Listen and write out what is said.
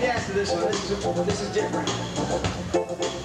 gas to this one. This is different.